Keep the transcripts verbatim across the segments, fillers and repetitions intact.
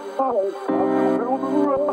We shared a moment that you're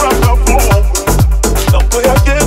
at the moment. Don't play again.